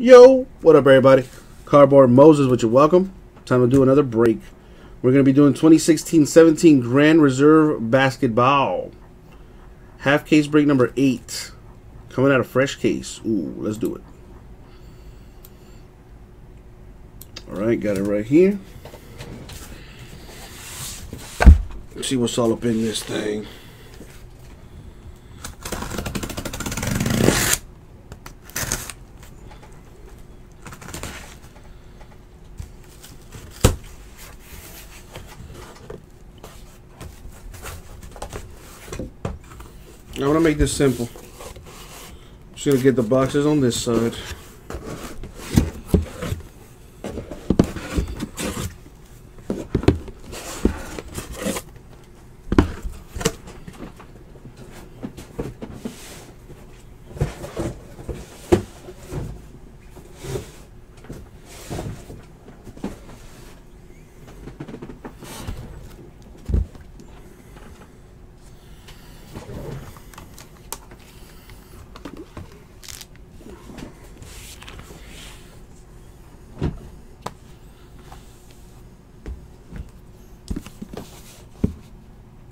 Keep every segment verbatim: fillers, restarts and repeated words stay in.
Yo, what up everybody? Cardboard Moses with you. Welcome. Time to do another break. We're going to be doing twenty sixteen seventeen Grand Reserve Basketball. Half case break number eight. Coming out of fresh case. Ooh, let's do it. Alright, got it right here. Let's see what's all up in this thing. I want to make this simple. I'm just going to get the boxes on this side.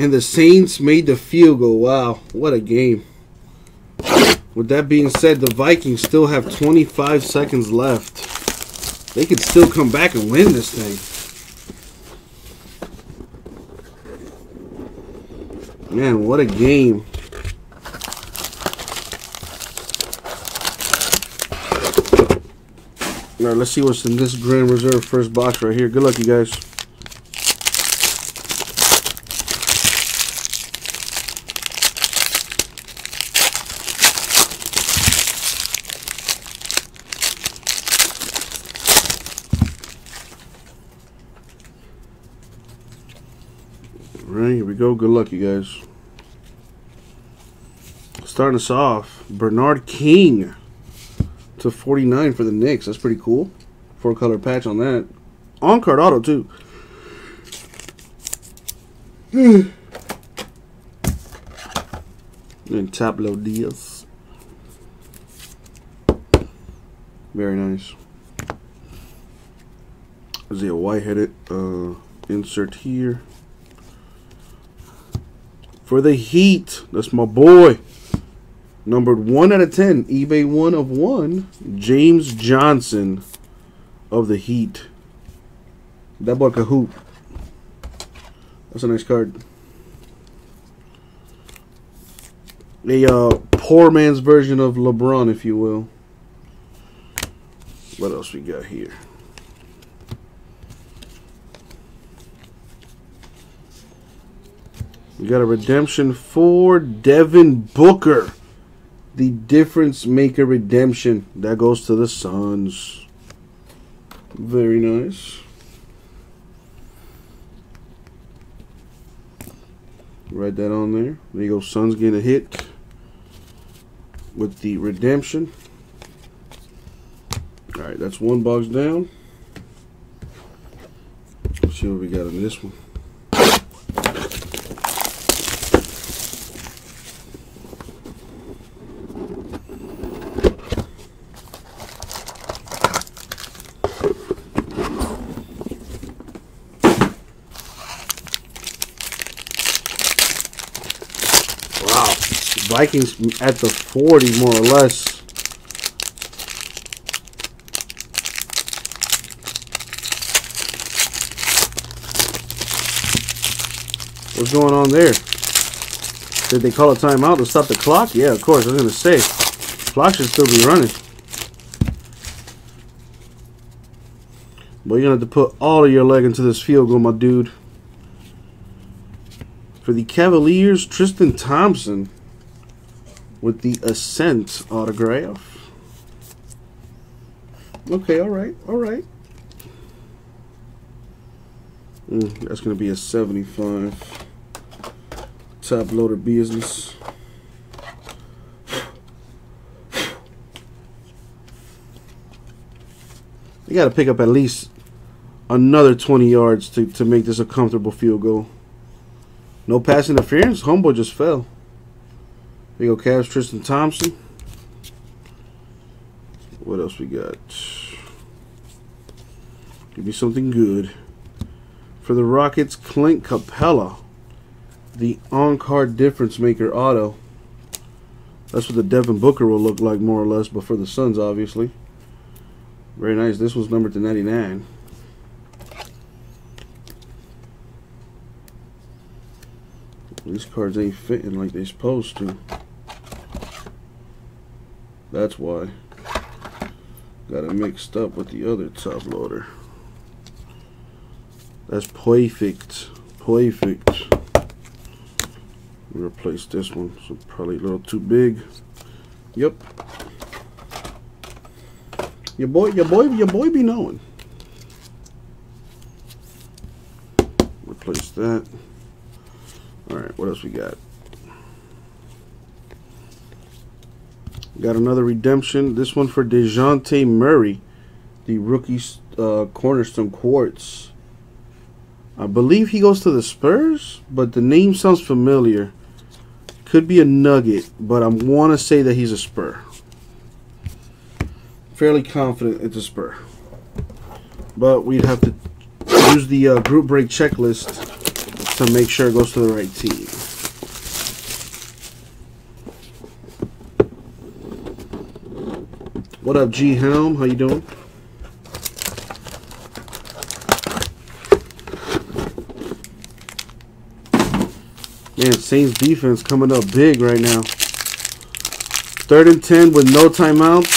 And the Saints made the field goal. Wow, what a game. With that being said, the Vikings still have twenty-five seconds left. They could still come back and win this thing. Man, what a game. All right, let's see what's in this Grand Reserve first box right here. Good luck, you guys. Alright, here we go. Good luck, you guys. Starting us off, Bernard King to forty-nine for the Knicks. That's pretty cool. Four-color patch on that. On-card auto, too. And Tablo Diaz. Very nice. Is he a white-headed uh, insert here? For the Heat, that's my boy. Numbered one out of ten, eBay one of one, James Johnson of the Heat. That boy can hoop. That's a nice card. A uh, poor man's version of LeBron, if you will. What else we got here? We got a redemption for Devin Booker. The difference maker redemption. That goes to the Suns. Very nice. Write that on there. There you go. Suns getting a hit with the redemption. Alright, that's one box down. Let's see what we got on this one. Vikings at the forty, more or less. What's going on there? Did they call a timeout to stop the clock? Yeah, of course. I was going to say, the clock should still be running. But you're going to have to put all of your leg into this field goal, my dude. For the Cavaliers, Tristan Thompson with the Ascent autograph. Okay, all right, all right. Mm, that's going to be a seventy-five. Top loader business. You got to pick up at least another twenty yards to, to make this a comfortable field goal. No pass interference. Homeboy just fell. There you go, Cavs, Tristan Thompson. What else we got? Give me something good. For the Rockets, Clint Capella, the on-card difference maker auto. That's what the Devin Booker will look like, more or less, but for the Suns, obviously. Very nice. This was numbered to ninety-nine. These cards ain't fitting like they're supposed to. That's why. Got it mixed up with the other top loader. That's perfect. Perfect. Replace this one. So probably a little too big. Yep. Your boy, your boy, your boy be knowing. Replace that. Alright, what else we got? Got another redemption. This one for DeJounte Murray, the rookie uh, Cornerstone Quartz. I believe he goes to the Spurs, but the name sounds familiar. Could be a Nugget, but I want to say that he's a Spur. Fairly confident it's a Spur. But we'd have to use the uh, group break checklist to make sure it goes to the right team. What up, G Helm? How you doing? Man, Saints defense coming up big right now. Third and ten with no timeouts.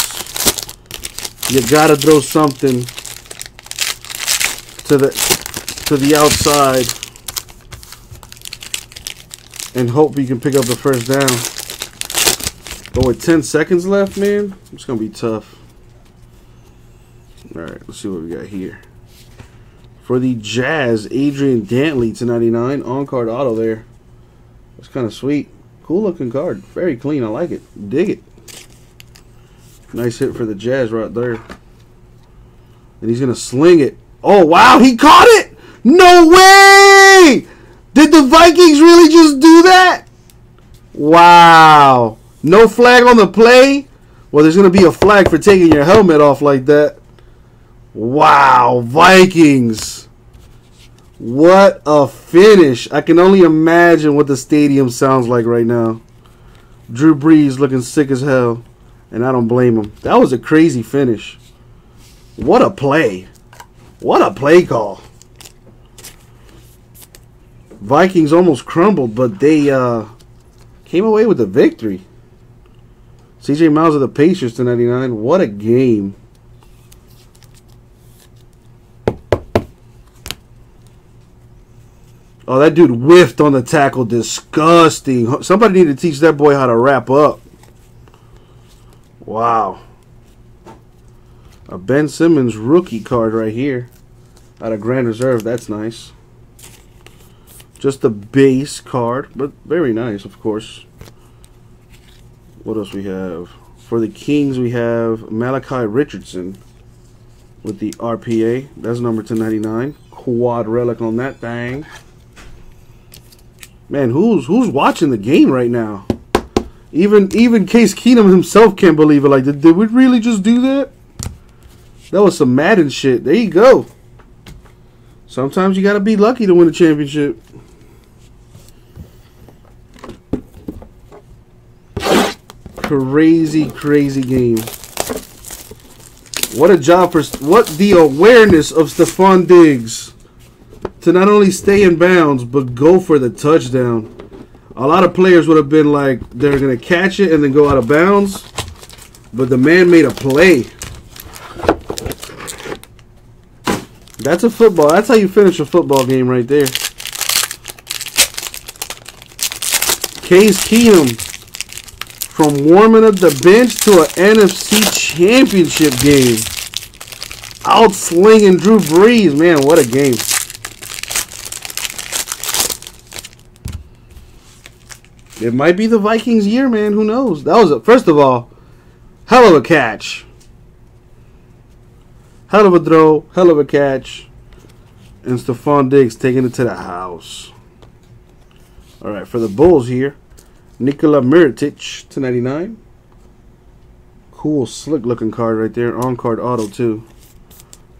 You gotta throw something to the to the outside and hope you can pick up the first down. But with ten seconds left, man, it's going to be tough. All right, let's see what we got here. For the Jazz, Adrian Dantley to ninety-nine. On-card auto there. That's kind of sweet. Cool-looking card. Very clean. I like it. Dig it. Nice hit for the Jazz right there. And he's going to sling it. Oh, wow, he caught it! No way! Did the Vikings really just do that? Wow. No flag on the play? Well, there's going to be a flag for taking your helmet off like that. Wow, Vikings. What a finish. I can only imagine what the stadium sounds like right now. Drew Brees looking sick as hell, and I don't blame him. That was a crazy finish. What a play. What a play call. Vikings almost crumbled, but they uh, came away with a victory. C J Miles of the Pacers to ninety-nine. What a game. Oh, that dude whiffed on the tackle. Disgusting. Somebody need to teach that boy how to wrap up. Wow. A Ben Simmons rookie card right here. Out of Grand Reserve. That's nice. Just a base card, but very nice, of course. What else we have? For the Kings, we have Malachi Richardson with the R P A. That's number two ninety-nine. Quad relic on that thing. Man, who's who's watching the game right now? Even even Case Keenum himself can't believe it. Like, did, did we really just do that? That was some Madden shit. There you go. Sometimes you got to be lucky to win a championship. Crazy, crazy game. What a job for, what the awareness of Stephon Diggs to not only stay in bounds, but go for the touchdown. A lot of players would have been like, they're going to catch it and then go out of bounds. But the man made a play. That's a football. That's how you finish a football game right there. Case Keenum. From warming up the bench to an N F C Championship game. Out slinging Drew Brees. Man, what a game. It might be the Vikings' year, man. Who knows? That was, a, first of all, hell of a catch. Hell of a throw. Hell of a catch. And Stephon Diggs taking it to the house. All right, for the Bulls here. Nikola Mirotic to ninety-nine. Cool, slick looking card right there. On card auto too.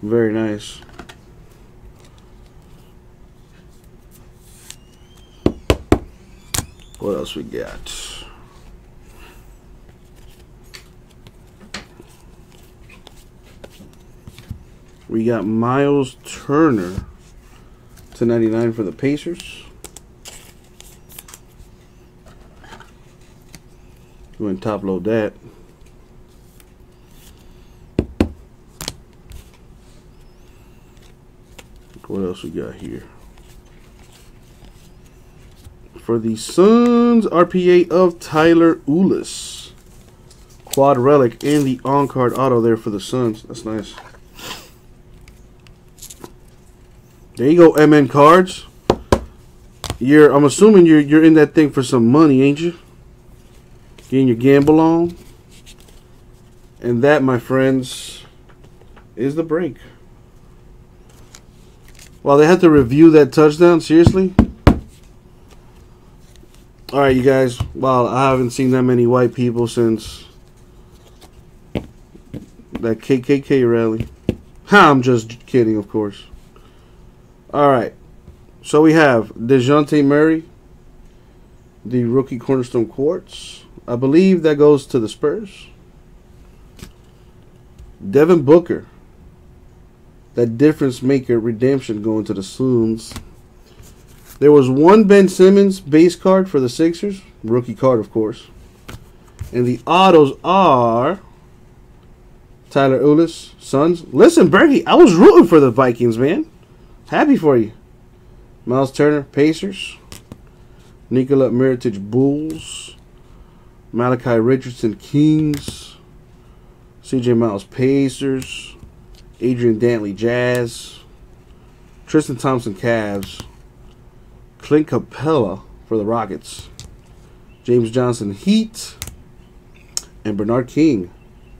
Very nice. What else we got? We got Miles Turner to ninety-nine for the Pacers. Go and top load that. What else we got here? For the Suns, R P A of Tyler Ulis. Quad relic and the on-card auto there for the Suns. That's nice. There you go, M N cards. You're I'm assuming you're you're in that thing for some money, ain't you? Getting your gamble on. And that, my friends, is the break. Wow, they had to review that touchdown? Seriously? Alright, you guys. Wow, I haven't seen that many white people since that K K K rally. Ha, I'm just kidding, of course. Alright. So we have DeJounte Murray, the rookie cornerstone quartz. I believe that goes to the Spurs. Devin Booker, that difference maker redemption going to the Suns. There was one Ben Simmons base card for the Sixers. Rookie card, of course. And the autos are Tyler Ulis, Suns. Listen, Berkey, I was rooting for the Vikings, man. Happy for you. Miles Turner, Pacers. Nikola Mirotic, Bulls. Malachi Richardson, Kings. C J Miles, Pacers. Adrian Dantley, Jazz. Tristan Thompson, Cavs. Clint Capella for the Rockets. James Johnson, Heat. And Bernard King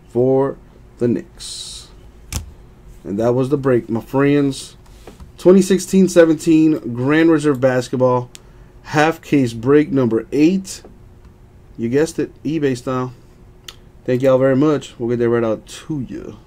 for the Knicks. And that was the break, my friends. twenty sixteen seventeen Grand Reserve Basketball. Half case break number eight. You guessed it, eBay style. Thank y'all very much. We'll get that right out to you.